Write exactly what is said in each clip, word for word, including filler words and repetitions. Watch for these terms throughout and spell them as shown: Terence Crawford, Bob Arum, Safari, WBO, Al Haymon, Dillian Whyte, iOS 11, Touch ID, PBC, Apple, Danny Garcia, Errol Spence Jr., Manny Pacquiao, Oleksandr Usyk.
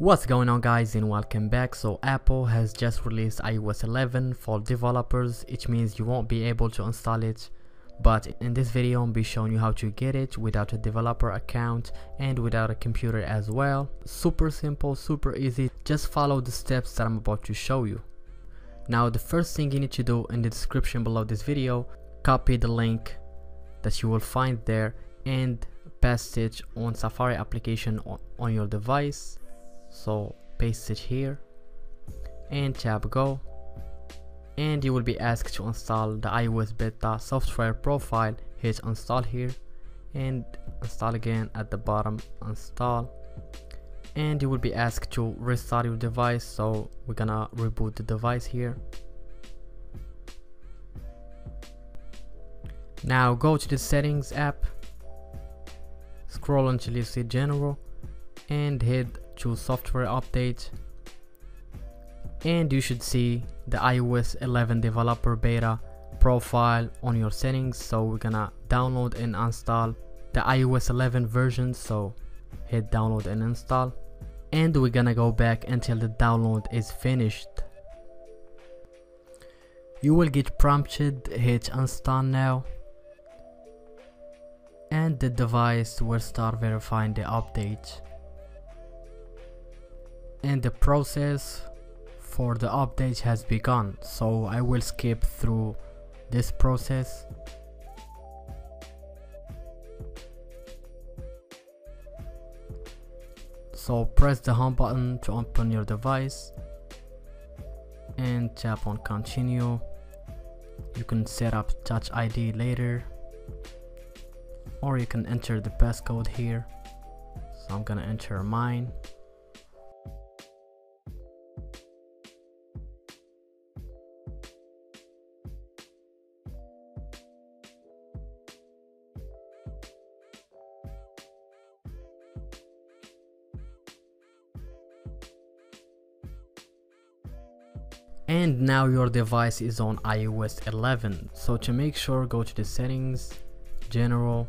What's going on, guys, and welcome back. So Apple has just released i O S eleven for developers, which means you won't be able to install it, but in this video I'll be showing you how to get it without a developer account and without a computer as well. Super simple, super easy, just follow the steps that I'm about to show you. Now the first thing you need to do, in the description below this video, copy the link that you will find there and paste it on Safari application on your device. So paste it here and tap go, and you will be asked to install the iOS beta software profile. Hit install here and install again at the bottom, install, and you will be asked to restart your device. So we're gonna reboot the device here. Now go to the settings app, scroll until you see general, and hit to software update, and you should see the i O S eleven developer beta profile on your settings. So we're gonna download and install the i O S eleven version, so hit download and install, and we're gonna go back until the download is finished. You will get prompted, hit install now, and the device will start verifying the update. And the process for the update has begun, so I will skip through this process. So press the home button to open your device and tap on continue. You can set up Touch I D later, or you can enter the passcode here. So I'm gonna enter mine. And now your device is on i O S eleven. So to make sure, go to the settings, general,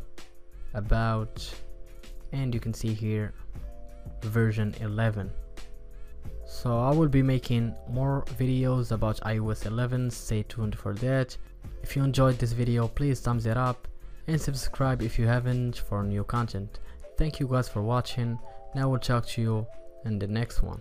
about, and you can see here version eleven. So I will be making more videos about i O S eleven. Stay tuned for that. If you enjoyed this video, please thumbs it up and subscribe if you haven't for new content. Thank you guys for watching, and I will talk to you in the next one.